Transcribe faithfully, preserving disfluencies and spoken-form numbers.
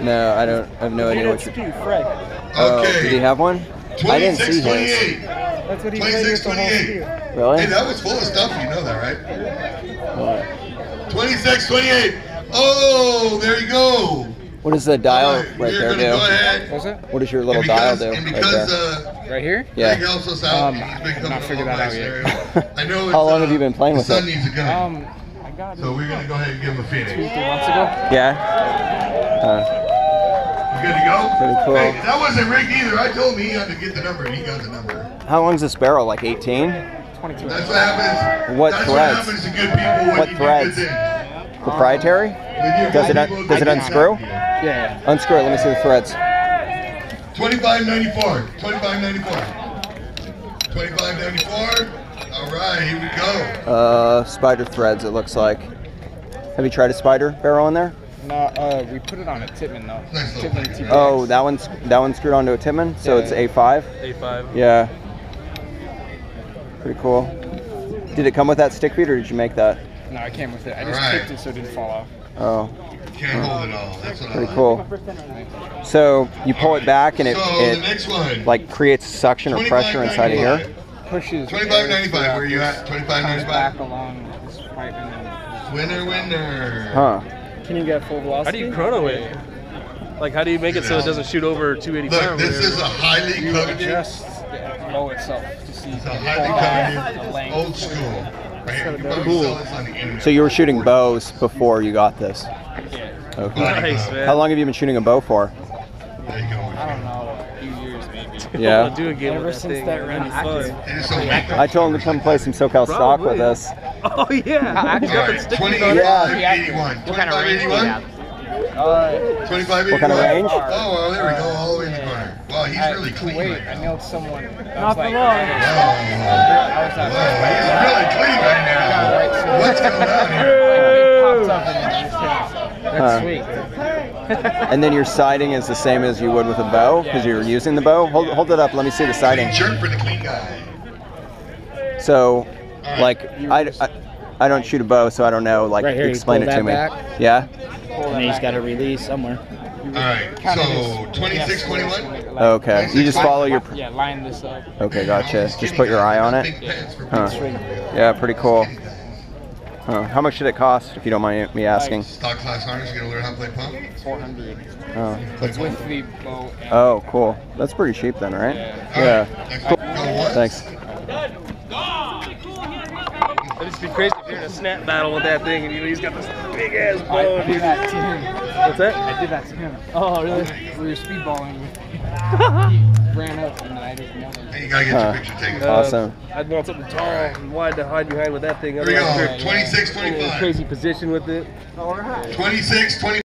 No, I don't. I have no idea what you're. Oh, okay. Did he have one? I didn't see his. That's what he played with the whole field. Really? Hey, that was full of stuff. You know that, right? What? twenty-six twenty-eight. Oh, there you go. What does the dial right, right there do? What's it? What does your little because, dial do? Right, because, uh, right here? Yeah. Um, I not figured that out yet. I know. How long uh, have you been playing with it? Needs a gun. Um, I got it. So we're gonna go ahead and give him a Phoenix. Two, three months ago. Yeah. Uh, you good to go? Pretty cool. Hey, that wasn't rigged either. I told him he had to get the number, and he got the number. How long's this barrel? Like eighteen? twenty-two. That's what happens. What that's threads? What happens to good people when what you threads? Do good things. Proprietary? Um, does it, un does it unscrew? Yeah, yeah. Unscrew it. Let me see the threads. twenty-five ninety-four. twenty-five ninety-four. twenty-five ninety-four. All right, here we go. Uh, spider threads, it looks like. Have you tried a spider barrel in there? No, uh, we put it on a Tittman, though. Nice Tittman T P X. Oh, that one's, that one's screwed onto a Tittman, so yeah. It's A five? A five. Yeah. Pretty cool. Did it come with that stick feed, or did you make that? No, I came with it. I just right. Tipped it so it didn't fall off. Oh. Can't oh. hold it all. That's what pretty I like. Cool. So you pull right. it back and it, so it like creates suction or pressure inside of here. Pushes. twenty-five ninety-five. Where are you at? twenty-five ninety-five. Back along this pipe and winner, winner. Huh. Can you get full velocity? How do you chrono it? Like, how do you make it so it doesn't shoot over two eighty-five? Look, this is a highly coveted. You adjust the low itself to see. It's a highly coveted. Old school. Cool. So you were shooting bows before you got this? Yeah. Okay. Nice, man. How long have you been shooting a bow for? There you go. I don't know, a few years maybe. Yeah. I'll do a game ever since that round. I told him to come play some SoCal Probably. Stock with us. Oh yeah. twenty-five eighty-one. What kind of range do you have? Uh, twenty-five eighty-one. What kind of range? Oh, well, there we go, all the way in the corner. Wow, he's I, really clean wait, right now. I nailed someone. Not for long. Wow. Wow, he's really clean right now. What's going on here? That's sweet. And then your sighting is the same as you would with a bow, because you're using the bow? Hold, hold it up, let me see the sighting. Jerk for the clean guy. So, like, I, I, I don't shoot a bow, so I don't know, like, right here, explain it to me. Back. Yeah? And he's got to release somewhere. All right, so twenty-six twenty-one. Okay, you just follow your... Yeah, line this up. Okay, gotcha. Just put your eye on it. Huh. Yeah, pretty cool. Huh. How much should it cost, if you don't mind me asking? Stock class harness, you're going to learn how to play pump? four hundred. Oh. Oh, cool. That's pretty cheap then, right? Yeah. Cool. Thanks. It'd just be crazy if you're in a snap battle with that thing and you know he's got this big ass bow. I did that to him. What's that? I did that to him. Oh, really? We were speedballing. He ran up and I didn't know. Hey, you gotta get huh. your picture taken. Uh, awesome. I'd want something tall and wide to hide behind with that thing. Here we go. twenty-six twenty-five. Crazy position with it. All right. twenty-six twenty-five.